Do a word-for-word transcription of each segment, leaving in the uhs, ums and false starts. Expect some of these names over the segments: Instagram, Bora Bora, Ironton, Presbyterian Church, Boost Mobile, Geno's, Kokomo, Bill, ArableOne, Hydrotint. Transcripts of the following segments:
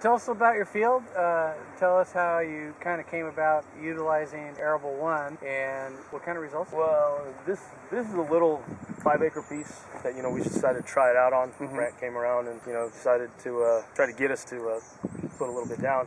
Tell us about your field. Uh, tell us how you kind of came about utilizing ArableOne and what kind of results. Well, this this is a little five acre piece that you know we decided to try it out on. Mm-hmm. Brant came around and you know decided to uh, try to get us to uh, put a little bit down,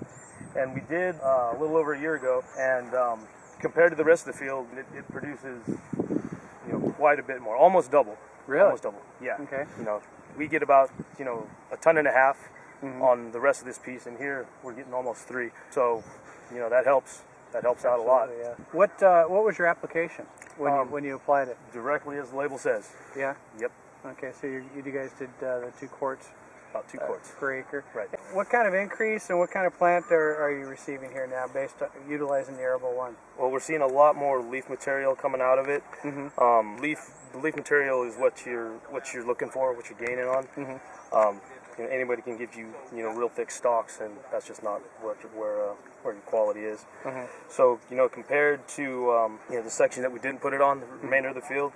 and we did uh, a little over a year ago. And um, compared to the rest of the field, it, it produces you know quite a bit more, almost double. Really? Almost double. Yeah. Okay. You know we get about you know a ton and a half. Mm-hmm. On the rest of this piece, and here we're getting almost three. So, you know, that helps. That helps Absolutely, out a lot. Yeah. What uh, What was your application when um, you when you applied it? Directly as the label says. Yeah. Yep. Okay. So you you guys did uh, the two quarts. About two uh, quarts per acre. Right. What kind of increase and what kind of plant are, are you receiving here now, based on utilizing the ArableOne? Well, we're seeing a lot more leaf material coming out of it. Mm-hmm. Um, leaf the leaf material is what you're what you're looking for, what you're gaining on. Mm-hmm. Um, You know, anybody can give you, you know, real thick stalks, and that's just not where where, uh, where your quality is. Mm-hmm. So, you know, compared to um, you know the section that we didn't put it on, the remainder of the field,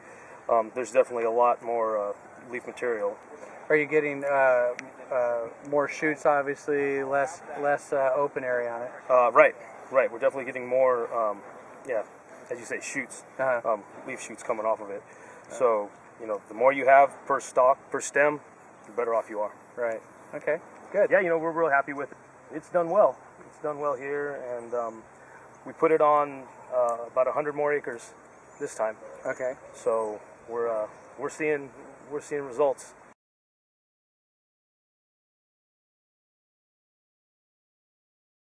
um, there's definitely a lot more uh, leaf material. Are you getting uh, uh, more shoots? Obviously, less less uh, open area on it. Uh, right, right. We're definitely getting more, um, yeah, as you say, shoots, uh-huh. um, leaf shoots coming off of it. Uh-huh. So, you know, the more you have per stalk, per stem, the better off you are. Right. Okay. Good. Yeah, you know, we're real happy with it. It's done well. It's done well here, and um, we put it on uh, about one hundred more acres this time. Okay. So we're uh, we're seeing we're seeing results.